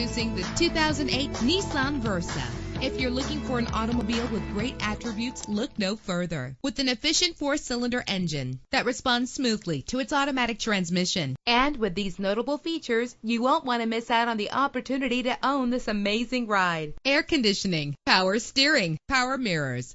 Introducing the 2008 Nissan Versa. If you're looking for an automobile with great attributes, look no further. With an efficient four-cylinder engine that responds smoothly to its automatic transmission. And with these notable features, you won't want to miss out on the opportunity to own this amazing ride. Air conditioning, power steering, power mirrors,